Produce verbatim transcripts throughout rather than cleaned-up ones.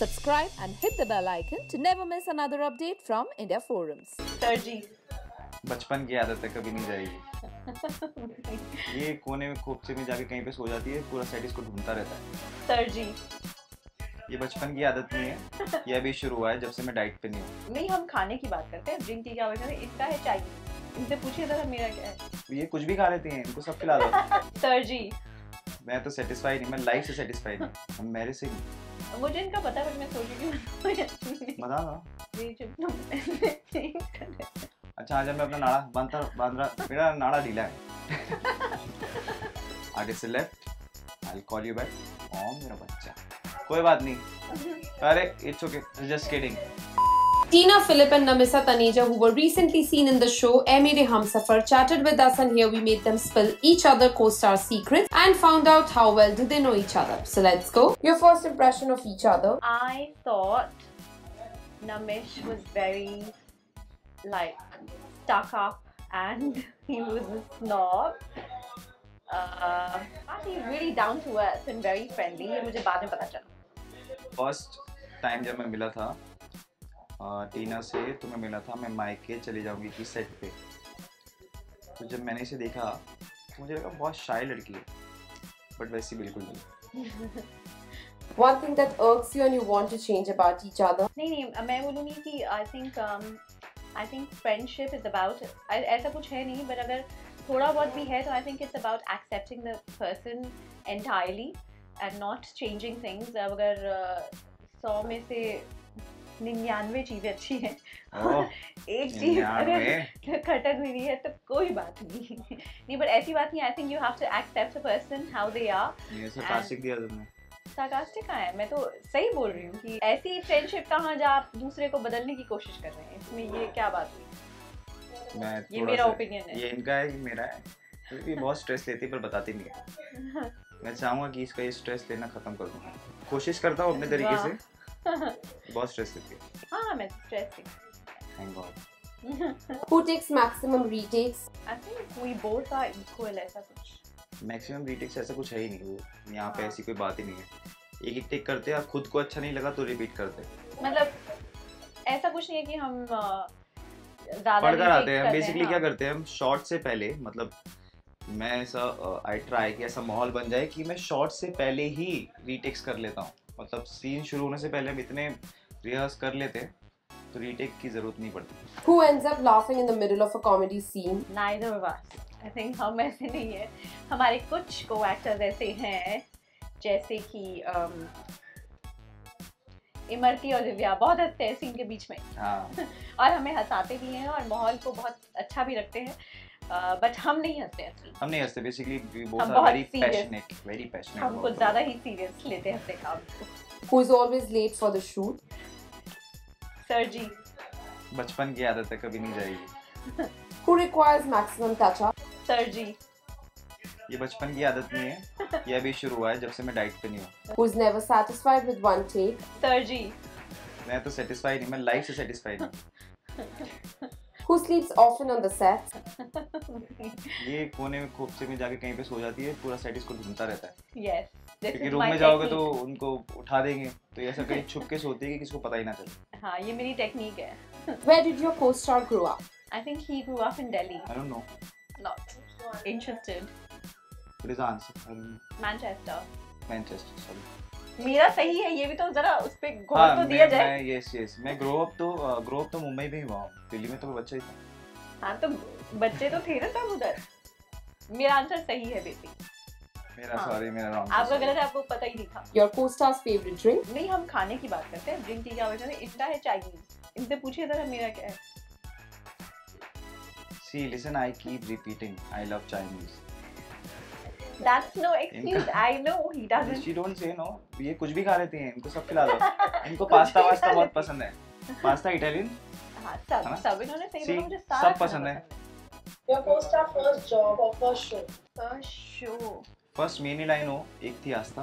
Subscribe and hit the bell icon to never miss another update from India Forums. Sir ji. बचपन की आदत तक कभी नहीं जाएगी। ये कोने में खोपचे में जाके कहीं पे सो जाती है, पूरा सेट इसको ढूंढता रहता है। सर जी, ये बचपन की आदत नहीं है, ये अभी शुरू हुआ है जब से मैं डाइट पे नहीं हूँ। नहीं, हम खाने की बात करते हैं, ड्रिंक की क्या बात करते हैं, इसका है चाय। इनसे पूछिए जरा मेरा क्या है। ये कुछ भी खा लेती है, इनको सब खिला दो। सर जी, मैं तो सेटिस्फाई नहीं, मैं लाइफ से सेटिस्फाई नहीं, हम मेरे से नहीं। मुझे इनका पता है, मैं सोची क्यों बता। अच्छा, आज मैं अपना नाड़ा बांधता बांधरा मेरा नाड़ा ढीला है। आगे से left, I'll call you back। Om मेरा बच्चा, कोई बात नहीं, अरे it's okay, just kidding। Tina Phillip and Namish Taneja, who were recently seen in the show Aye Mere Humsafar, chatted with us, and here we made them spill each other co-star secrets and found out how well do they know each other. So let's go. Your first impression of each other? I thought Namish was very like stuck up and he was a snob. Uh, he's really down to earth and very friendly. ये मुझे बाद में पता चला। First time जब मैं मिला था टीना से, तो मैं मिला था मैं मायके चली जाऊंगी की सेट पे, तो जब मैंने इसे देखा तो मुझे लगा बहुत शाय लड़की है, बट वैसी बिल्कुल नहीं। One thing that irks you and you want to change about each other? नहीं नहीं, मैं बोलूँगी कि I think um, I think friendship is about, ऐसा कुछ है नहीं, but अगर थोड़ा बहुत भी है तो I think it's about accepting the person entirely and not changing things. अगर सौ में से निन्यानवे चीजें अच्छी हैं, एक चीज अगर खटक भी नहीं है तो कोई बात नहीं। नहीं, but ऐसी बात नहीं। I think you have to accept the person how they are. ये sarcastic दिया तुमने। Sarcastic कहाँ है? मैं तो सही बोल रही हूँ कि ऐसी फ्रेंडशिप कहाँ जहाँ आप दूसरे को बदलने की कोशिश कर रहे हैं, इसमें ये क्या बात हुई? मैं ये मेरा ओपिनियन है, ये इनका है, ये मेरा है। क्योंकि तो बहुत स्ट्रेस लेती है पर बताती नहीं है। मैं चाहूँगा कि इसका ये स्ट्रेस लेना खत्म कर दूँ। कोशिश करता हूँ अपने तरीके से, बहुत स्ट्रेस लेती है। हाँ, मैं stress thank God. Who takes maximum retakes? I think we both are equal, ऐसा कुछ। मैक्सिमम रीटेक्स ऐसा कुछ है ही नहीं, वो यहाँ पे ऐसी कोई बात ही नहीं है। एक एक टेक करते हैं, आप खुद को अच्छा नहीं लगा तो रिपीट करते हैं। मतलब ऐसा कुछ नहीं है कि हम ज़्यादा रीटेक्स करते हैं। बेसिकली क्या करते हैं हम, शॉट से पहले, मतलब मैं ऐसा आई ट्राई कि ऐसा माहौल बन जाए कि मैं शॉट से पहले ही रीटेक्स कर लेता हूँ। मतलब सीन शुरू होने से पहले हम इतने रिहर्स कर लेते हैं तो रीटेक की जरूरत नहीं पड़ती। Who ends up laughing in the middle of a comedy scene? Neither of us. I think हम ऐसे नहीं है, हमारे कुछ को एक्टर्स ऐसे हैं जैसे कि इमरती और दिव्या, बहुत हंसते हैं सीन के बीच में। हाँ। और हमें हंसाते भी हैं और माहौल को बहुत अच्छा भी रखते हैं, बट हम नहीं हंसते हैं। हम नहीं हंसते बेसिकली, हम बहुत पैशनेट, वेरी पैशनेट, हम कुछ ज़्यादा ही सीरियस लेते हैं अपने काम को। Who is always late for the shoot? Sir ji, बचपन की आदत है, कभी नहीं जाएगी। Who requires maximum touch-up? Sir ji, ये बचपन की आदत नहीं है, ये अभी शुरू हुआ है जब से मैं डाइट पे नहीं हूँ। Who's never satisfied with one take? Sir ji, मैं तो सेटिस्फाई नहीं, मैं लाइफ से सेटिस्फाई नहीं। Who sleeps often on the set? ये कोने में खोपचे में जाके कहीं पे सो जाती है, पूरा सेट इसको ढूंढता रहता है। Yes, क्योंकि रूम में जाओगे तो उनको उठा देंगे, तो ऐसा कहीं छुप के सोती है कि किसको पता ही ना चले। हाँ, ये मेरी टेक्निक है। Where did your co-star grow up? I think he grew up in Delhi. I don't know. Not interested. What is the answer? I don't know. Manchester. Manchester, sorry. मेरा सही है, ये भी तो जरा उसपे गौर तो दिया जाए। मैं yes yes मैं grow up तो grow up तो मुंबई में ही हुआ हूँ, दिल्ली में तो मैं बच्चा ही था। हाँ, तो बच्चे तो थे ना तब उधर। मेरा आंसर सही है बेटी। मेरा sorry, मेरा wrong। आपका गलत है, आपको पता ही नहीं था। Your co-star's favorite drink? नहीं, हम खाने की बात करते हैं, drink की क्या बात करते हैं, इसका है चाइनीज। इनसे पूछिए जरा मेरा क्या है। See, listen, I keep repeating, I love Chinese. That's no excuse. I know he doesn't. She don't say no. ये कुछ भी खा लेती हैं, इनको सब खिला दो। इनको पास्ता वास्ता बहुत पसंद है। Pasta Italian? हाँ, सब सब इन्होंने सही बोला, मुझे सब पसंद है। Your co-star first job or first show? First show. First main line हो, एक थी आस्था,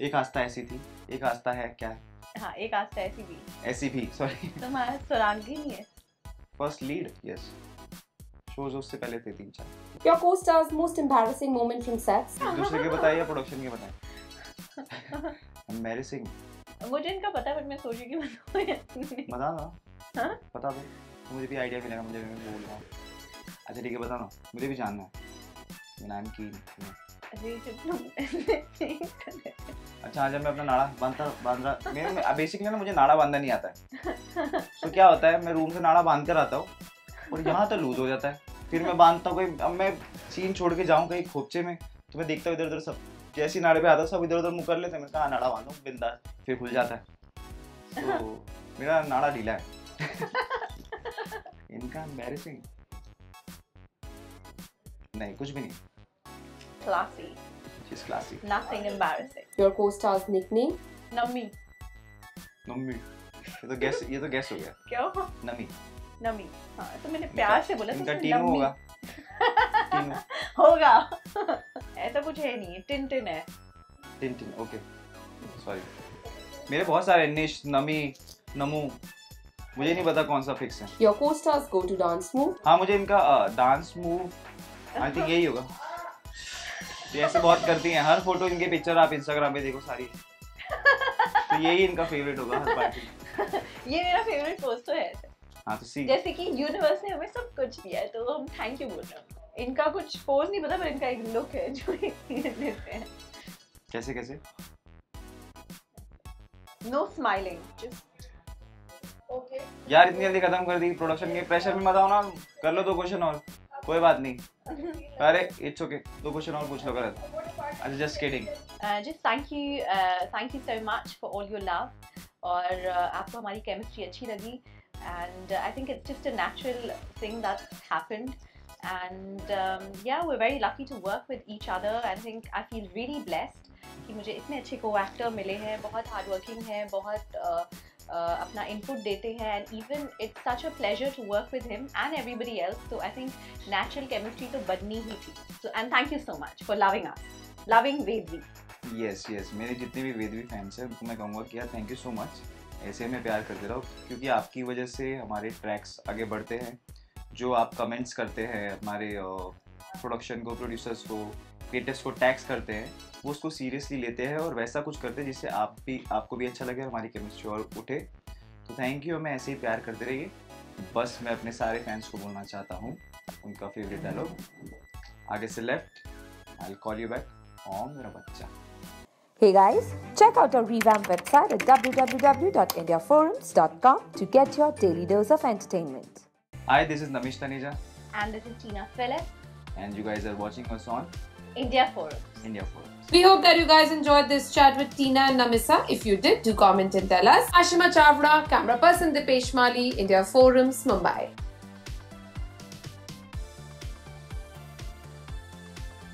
एक आस्था ऐसी थी, एक आस्था है क्या है? हाँ, एक आस्था ऐसी भी। ऐसी भी, sorry. तुम्हारा सुरांगी नहीं है। First lead, yes. शोज उससे पहले थे तीन चार। Your co-star's most embarrassing moment from sets? दूसरे के बताइए या प्रोडक्शन के बताएं? मेरे से मुझे इनका पता है बट मैं सोच रही कि बताऊं बता दो। हाँ बता दो, मुझे भी आइडिया मिलेगा, मुझे भी बोल रहा हूँ। अच्छा ठीक है बता दो, मुझे भी जानना है नाम की। अच्छा जब मैं अपना नाड़ा बांधता बांधता मेरा बेसिकली ना मुझे नाड़ा बांधना नहीं आता है। तो क्या होता है मैं रूम से नाड़ा बांध कर आता हूँ और यहाँ तो लूज हो जाता है, फिर मैं बांधता हूँ कहीं, अब मैं सीन छोड़ के जाऊँ कहीं खोपचे में तो मैं देखता हूँ इधर उधर सब, जैसे नाड़े पे आता सब इधर उधर मुँह कर लेते हैं। मैंने कहा नाड़ा बांधो बिंदास, फिर खुल जाता है। तो मेरा नाड़ा ढीला है। इनका एम्बैरेसिंग नहीं, कुछ भी नहीं। Classy, she is classy, nothing embarrassing. Your co-stars nickname? नमी। नमी, ये तो गैस ये तो गैस हो गया। क्यों? नमी नमी। हाँ तो मैंने प्यार से बोला तो टीम होगा। टीम होगा। ऐसा कुछ है नहीं, टिन टिन है। टिन टिन ओके सॉरी। मेरे बहुत सारे निश, नमी, नमू, मुझे नहीं पता कौन सा फिक्स है। Your co-stars go to dance move? हाँ मुझे इनका डांस मूव आई थिंक यही होगा। जैसे बहुत करती हैं, हर फोटो इनके पिक्चर आप इंस्टाग्राम पे देखो सारी, तो यही इनका फेवरेट होगा हर पार्टी। ये मेरा फेवरेट पोस्ट है। हाँ तो जैसे कि यूनिवर्स ने हमें सब कुछ दिया है तो हम थैंक यू बोल रहे हैं। इनका कुछ पोज नहीं पता पर इनका एक लुक है जो देते हैं। कैसे कैसे? No smiling just okay. यार इतनी जल्दी खत्म कर दी प्रोडक्शन के प्रेशर में मत आओ ना, कर लो दो क्वेश्चन और, कोई बात नहीं। अरे इट्स ओके, दो क्वेश्चन और पूछ लो गलत। अच्छा just kidding, just thank you thank you so much for all your love. और uh, आपको हमारी केमिस्ट्री अच्छी लगी and uh, I think it's just a natural thing that's happened and um, yeah we're very lucky to work with each other. I think I feel really blessed कि मुझे इतने अच्छे co-actor मिले हैं, बहुत hard working हैं, बहुत uh, uh, अपना input देते हैं and even it's such a pleasure to work with him and everybody else. So I think natural chemistry तो बननी ही थी. So and thank you so much for loving us, loving Vedvi. Yes yes, मेरे जितने भी Vedvi fans हैं उनको मैं कहूँगा कि यार thank you so much. ऐसे में प्यार करते रहो क्योंकि आपकी वजह से हमारे ट्रैक्स आगे बढ़ते हैं। जो आप कमेंट्स करते हैं हमारे प्रोडक्शन को, प्रोड्यूसर्स को, क्रिएटर्स को टैक्स करते हैं, वो उसको सीरियसली लेते हैं और वैसा कुछ करते हैं जिससे आप भी आपको भी अच्छा लगे और हमारी केमिस्ट्री और उठे। तो थैंक यू, हमें ऐसे ही प्यार करते रहिए। बस मैं अपने सारे फैंस को बोलना चाहता हूँ उनका फेवरेट डायलॉग, आगे से left I will call you back, और मेरा बच्चा। Hey guys, check out our revamped website at w w w dot india forums dot com to get your daily dose of entertainment. Hi, this is Namish Taneja. And this is Tina Phillip. And you guys are watching us on India Forums. India Forums. We hope that you guys enjoyed this chat with Tina and Namisa. If you did, do comment and tell us. Ashima Chavda, camera person Dipesh Mali, India Forums, Mumbai.